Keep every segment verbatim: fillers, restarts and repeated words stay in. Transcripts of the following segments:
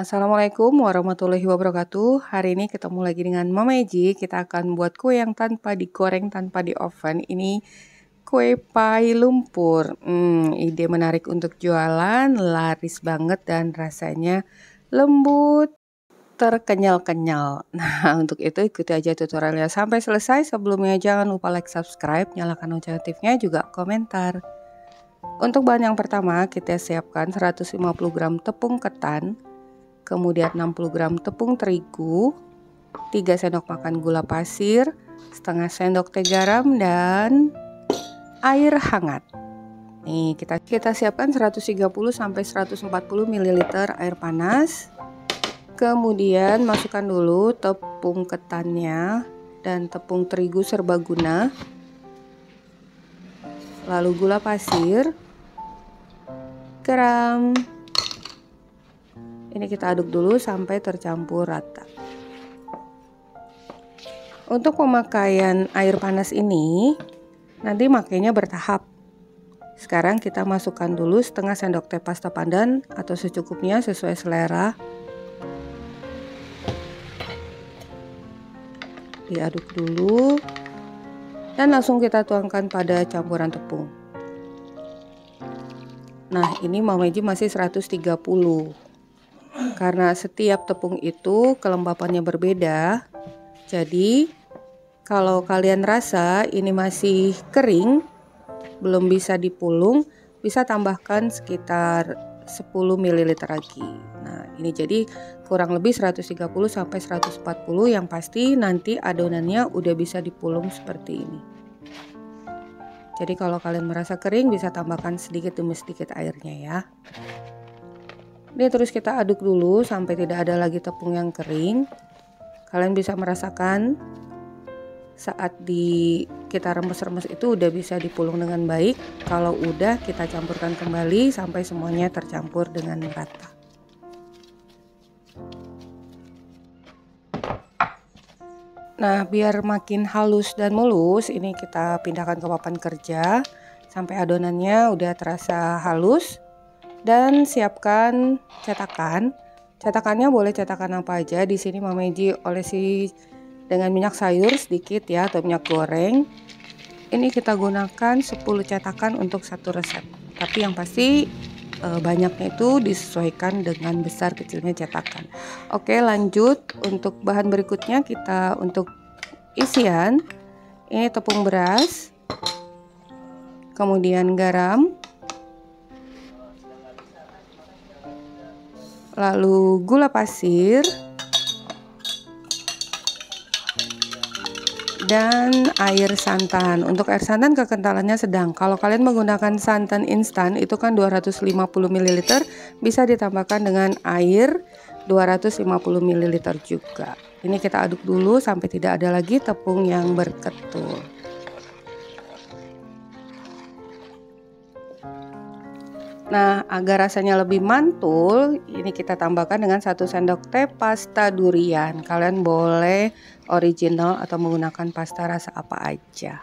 Assalamualaikum warahmatullahi wabarakatuh. Hari ini ketemu lagi dengan Mama Ezy. Kita akan buat kue yang tanpa digoreng, tanpa di oven. Ini kue pai lumpur. hmm, Ide menarik untuk jualan, laris banget dan rasanya lembut, terkenyal-kenyal. Nah, untuk itu ikuti aja tutorialnya sampai selesai. Sebelumnya jangan lupa like, subscribe, nyalakan notifnya, juga komentar. Untuk bahan yang pertama, kita siapkan seratus lima puluh gram tepung ketan, kemudian enam puluh gram tepung terigu, tiga sendok makan gula pasir, setengah sendok teh garam, dan air hangat. Nih, kita kita siapkan seratus tiga puluh sampai seratus empat puluh mililiter air panas. Kemudian masukkan dulu tepung ketannya dan tepung terigu serbaguna, lalu gula pasir, garam. Ini kita aduk dulu sampai tercampur rata. Untuk pemakaian air panas ini nanti makainya bertahap. Sekarang kita masukkan dulu setengah sendok teh pasta pandan atau secukupnya sesuai selera. Diaduk dulu dan langsung kita tuangkan pada campuran tepung. Nah, ini Mama Ezy masih seratus tiga puluh. Karena setiap tepung itu kelembapannya berbeda, jadi kalau kalian rasa ini masih kering, belum bisa dipulung, bisa tambahkan sekitar sepuluh mililiter lagi. Nah, ini jadi kurang lebih seratus tiga puluh sampai seratus empat puluh, yang pasti nanti adonannya udah bisa dipulung seperti ini. Jadi kalau kalian merasa kering bisa tambahkan sedikit demi sedikit airnya ya. Ini terus kita aduk dulu sampai tidak ada lagi tepung yang kering. Kalian bisa merasakan saat di kita remes-remes itu udah bisa dipulung dengan baik. Kalau udah, kita campurkan kembali sampai semuanya tercampur dengan merata. Nah, biar makin halus dan mulus, ini kita pindahkan ke papan kerja sampai adonannya udah terasa halus. Dan siapkan cetakan. Cetakannya boleh cetakan apa aja. Di sini Mama Ezy olesi dengan minyak sayur sedikit ya, atau minyak goreng. Ini kita gunakan sepuluh cetakan untuk satu resep. Tapi yang pasti e, banyaknya itu disesuaikan dengan besar kecilnya cetakan. Oke, lanjut untuk bahan berikutnya, kita untuk isian ini tepung beras, kemudian garam, lalu gula pasir dan air santan. Untuk air santan kekentalannya sedang. Kalau kalian menggunakan santan instan itu kan dua ratus lima puluh mililiter, bisa ditambahkan dengan air dua ratus lima puluh mililiter juga. Ini kita aduk dulu sampai tidak ada lagi tepung yang berketul. Nah, agar rasanya lebih mantul, ini kita tambahkan dengan satu sendok teh pasta durian. Kalian boleh original atau menggunakan pasta rasa apa aja.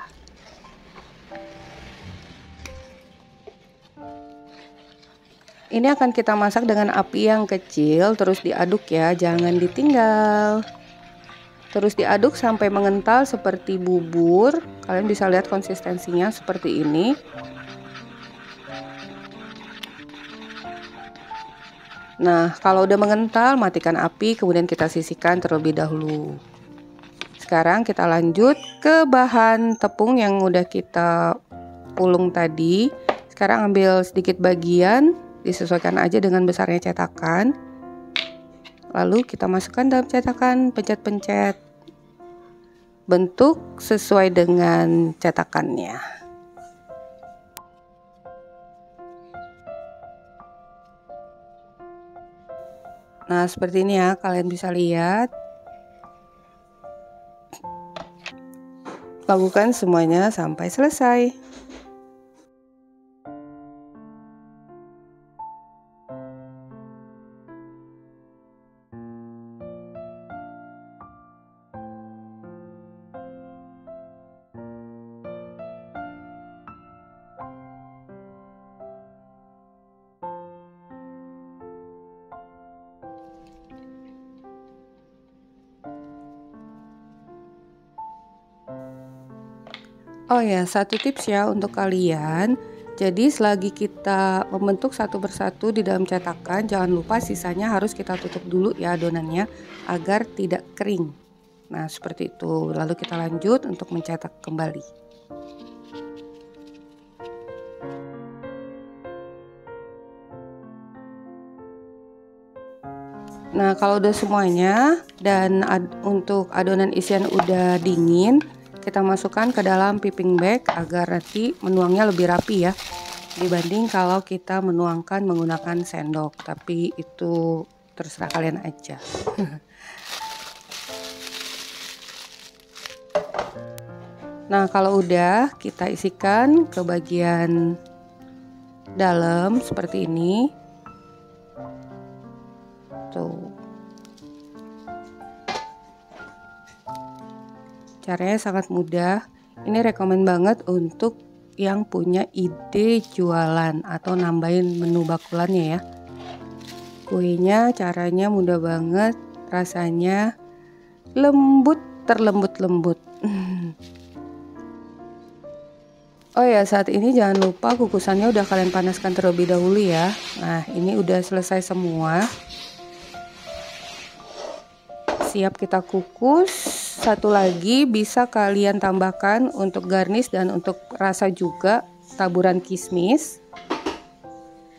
Ini akan kita masak dengan api yang kecil, terus diaduk ya, jangan ditinggal. Terus diaduk sampai mengental seperti bubur. Kalian bisa lihat konsistensinya seperti ini. Nah, kalau udah mengental, matikan api, kemudian kita sisihkan terlebih dahulu. Sekarang kita lanjut ke bahan tepung yang udah kita pulung tadi. Sekarang ambil sedikit bagian, disesuaikan aja dengan besarnya cetakan. Lalu kita masukkan dalam cetakan, pencet-pencet. Bentuk sesuai dengan cetakannya. Nah, seperti ini ya, kalian bisa lihat. Lakukan semuanya sampai selesai. Oh ya, satu tips ya untuk kalian. Jadi selagi kita membentuk satu persatu di dalam cetakan, jangan lupa sisanya harus kita tutup dulu ya adonannya agar tidak kering. Nah seperti itu, lalu kita lanjut untuk mencetak kembali. Nah kalau udah semuanya dan ad, untuk adonan isian udah dingin, kita masukkan ke dalam piping bag agar nanti menuangnya lebih rapi ya, dibanding kalau kita menuangkan menggunakan sendok. Tapi itu terserah kalian aja. Nah kalau udah, kita isikan ke bagian dalam seperti ini. Tuh. Caranya sangat mudah. Ini rekomen banget untuk yang punya ide jualan atau nambahin menu bakulannya ya. Kuenya caranya mudah banget, rasanya lembut terlembut-lembut. Oh ya, saat ini jangan lupa kukusannya udah kalian panaskan terlebih dahulu ya. Nah ini udah selesai semua, siap kita kukus. Satu lagi bisa kalian tambahkan untuk garnish dan untuk rasa juga taburan kismis.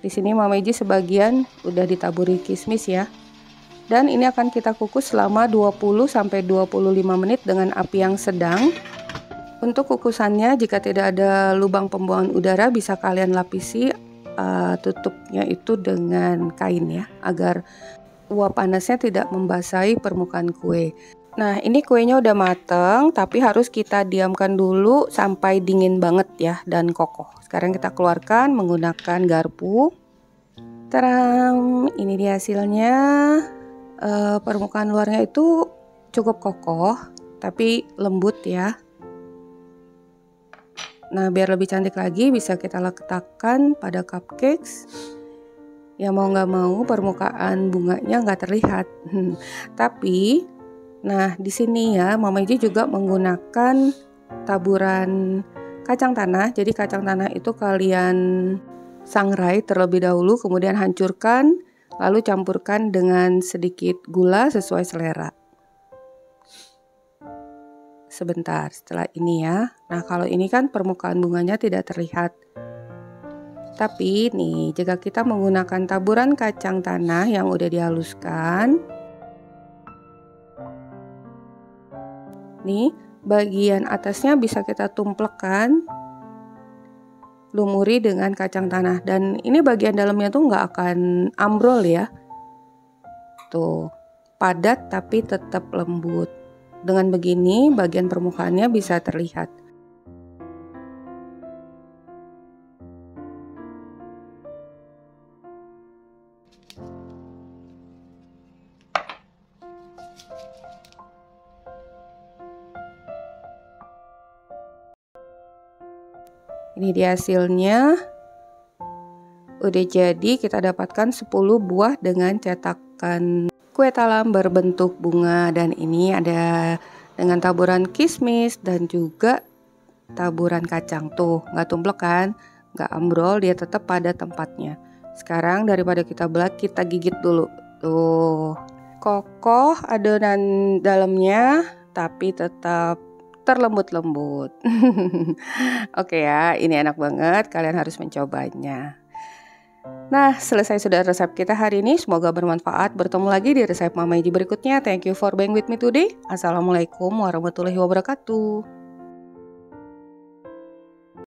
Di sini Mama Ezy sebagian udah ditaburi kismis ya. Dan ini akan kita kukus selama dua puluh sampai dua puluh lima menit dengan api yang sedang. Untuk kukusannya jika tidak ada lubang pembuangan udara bisa kalian lapisi uh, tutupnya itu dengan kain ya, agar uap panasnya tidak membasahi permukaan kue. Nah ini kuenya udah mateng, tapi harus kita diamkan dulu sampai dingin banget ya dan kokoh. Sekarang kita keluarkan menggunakan garpu. Taram, ini dia hasilnya. E, permukaan luarnya itu cukup kokoh tapi lembut ya. Nah biar lebih cantik lagi bisa kita letakkan pada cupcakes. Ya mau nggak mau permukaan bunganya nggak terlihat. Hmm. Tapi, nah di sini ya Mama Ezy juga menggunakan taburan kacang tanah. Jadi kacang tanah itu kalian sangrai terlebih dahulu, kemudian hancurkan, lalu campurkan dengan sedikit gula sesuai selera. Sebentar setelah ini ya. Nah kalau ini kan permukaan bunganya tidak terlihat. Tapi nih, jika kita menggunakan taburan kacang tanah yang udah dihaluskan, nih bagian atasnya bisa kita tumplekkan, lumuri dengan kacang tanah. Dan ini bagian dalamnya tuh nggak akan ambrol ya. Tuh, padat tapi tetap lembut. Dengan begini bagian permukaannya bisa terlihat. Ini dia hasilnya. Udah jadi, kita dapatkan sepuluh buah dengan cetakan kue talam berbentuk bunga. Dan ini ada dengan taburan kismis dan juga taburan kacang. Tuh, nggak tumplek kan? Nggak ambrol, dia tetap pada tempatnya. Sekarang daripada kita belah, kita gigit dulu. Tuh, kokoh adonan dalamnya tapi tetap terlembut-lembut. Oke ya, ini enak banget, kalian harus mencobanya. Nah, selesai sudah resep kita hari ini, semoga bermanfaat. Bertemu lagi di resep Mama Ezy berikutnya. Thank you for being with me today. Assalamualaikum warahmatullahi wabarakatuh.